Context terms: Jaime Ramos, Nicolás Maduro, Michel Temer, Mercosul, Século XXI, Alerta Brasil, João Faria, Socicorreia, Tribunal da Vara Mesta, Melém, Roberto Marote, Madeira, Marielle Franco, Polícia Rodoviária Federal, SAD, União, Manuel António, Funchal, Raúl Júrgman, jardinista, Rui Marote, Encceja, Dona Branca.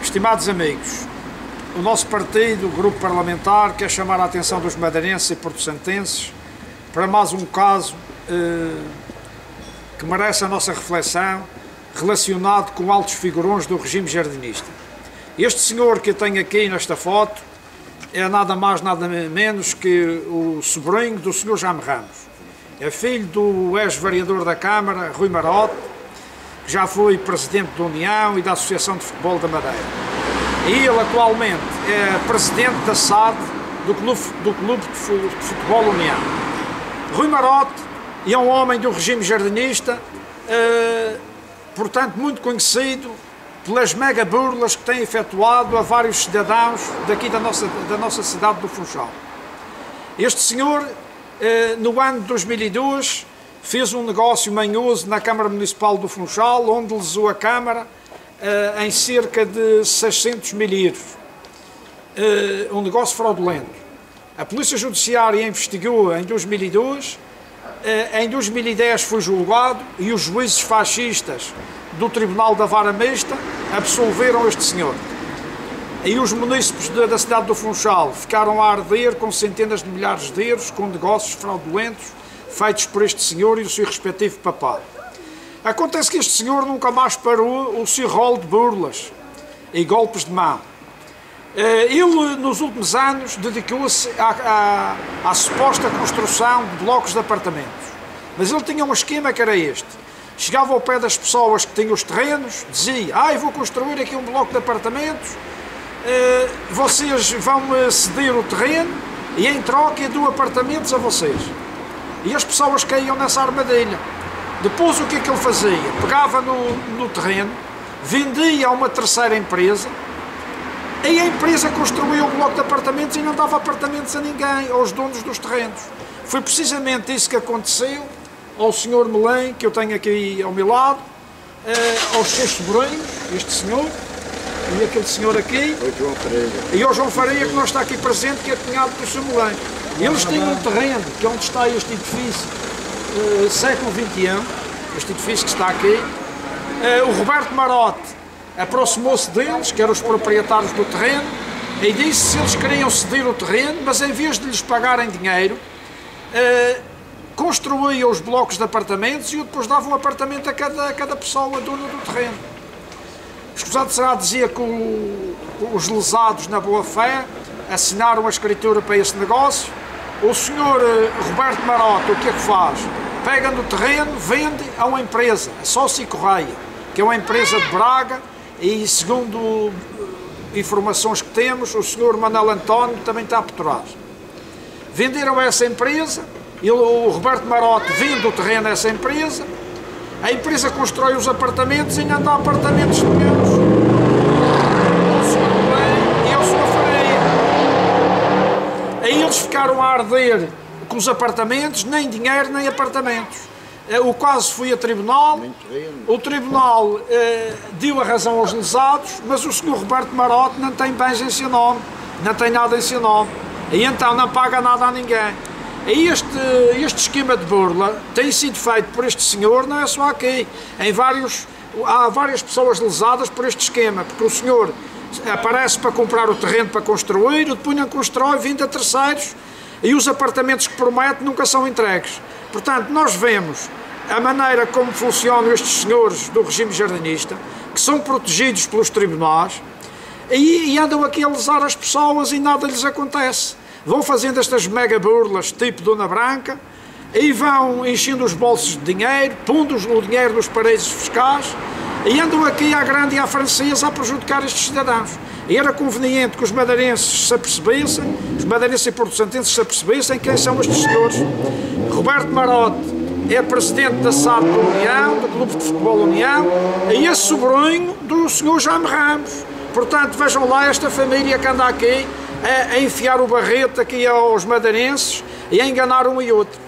Estimados amigos, o nosso partido, o grupo parlamentar, quer chamar a atenção dos madeirenses e porto-santenses para mais um caso que merece a nossa reflexão, relacionado com altos figurões do regime jardinista. Este senhor que eu tenho aqui nesta foto é nada mais, nada menos que o sobrinho do senhor Jaime Ramos. É filho do ex-vereador da Câmara, Rui Marote, que já foi presidente da União e da Associação de Futebol da Madeira. E ele atualmente é presidente da SAD do Clube de Futebol União. Rui Marote é um homem do regime jardinista, portanto muito conhecido pelas mega burlas que tem efetuado a vários cidadãos daqui da nossa cidade do Funchal. Este senhor, no ano de 2002, fez um negócio manhoso na Câmara Municipal do Funchal, onde lesou a Câmara em cerca de 600 mil euros. Um negócio fraudulento. A Polícia Judiciária investigou em 2002, em 2010 foi julgado e os juízes fascistas do Tribunal da Vara Mesta absolveram este senhor. E os munícipes da cidade do Funchal ficaram a arder com centenas de milhares de euros com negócios fraudulentos feitos por este senhor e o seu respectivo papado. Acontece que este senhor nunca mais parou o seu rol de burlas e golpes de mão. Ele, nos últimos anos, dedicou-se à suposta construção de blocos de apartamentos. Mas ele tinha um esquema que era este. Chegava ao pé das pessoas que tinham os terrenos, dizia: eu vou construir aqui um bloco de apartamentos, vocês vão ceder o terreno e em troca eu dou apartamentos a vocês. E as pessoas caíam nessa armadilha. Depois o que é que ele fazia? Pegava no terreno, vendia a uma terceira empresa, e a empresa construiu um bloco de apartamentos e não dava apartamentos a ninguém, aos donos dos terrenos. Foi precisamente isso que aconteceu ao senhor Melém, que eu tenho aqui ao meu lado, aos seus sobrinhos, este senhor, e aquele senhor aqui, João Faria. E ao João Faria, que não está aqui presente, que é cunhado do senhor Melém. Eles têm um terreno, que é onde está este edifício, Século XXI, este edifício que está aqui. O Roberto Marote aproximou-se deles, que eram os proprietários do terreno, e disse se eles queriam ceder o terreno, mas em vez de lhes pagarem dinheiro, construíam os blocos de apartamentos e depois davam um apartamento a cada pessoa dona do terreno. Escusado será dizer que os lesados, na boa fé, assinaram a escritura para esse negócio. O senhor Roberto Marote, o que é que faz? Pega no terreno, vende a uma empresa, a Socicorreia, que é uma empresa de Braga. E segundo informações que temos, o senhor Manuel António também está por trás. Venderam essa empresa, o Roberto Marote vende o terreno a essa empresa, a empresa constrói os apartamentos e ainda dá apartamentos de menos. O senhor Melém e o senhor Faria. Aí eles ficaram a arder com os apartamentos, nem dinheiro nem apartamentos. O caso foi a tribunal, o tribunal deu a razão aos lesados, mas o senhor Roberto Marote não tem bens em seu nome, não tem nada em seu nome, e então não paga nada a ninguém. E este esquema de burla tem sido feito por este senhor, não é só aqui, há várias pessoas lesadas por este esquema, porque o senhor aparece para comprar o terreno para construir, depois não constrói, vende a terceiros, e os apartamentos que promete nunca são entregues. Portanto, nós vemos a maneira como funcionam estes senhores do regime jardinista, que são protegidos pelos tribunais e andam aqui a lesar as pessoas e nada lhes acontece. Vão fazendo estas mega burlas tipo Dona Branca e vão enchendo os bolsos de dinheiro, pondo o dinheiro nos paraísos fiscais e andam aqui à grande e à francesa a prejudicar estes cidadãos. E era conveniente que os madeirenses se apercebessem, os madeirenses e porto-santenses se apercebessem quem são estes senhores. Roberto Marote é presidente da SAD da União, do Clube de Futebol União, e é sobrinho do senhor Jaime Ramos. Portanto, vejam lá esta família que anda aqui a enfiar o barrete aqui aos madeirenses e a enganar um e outro.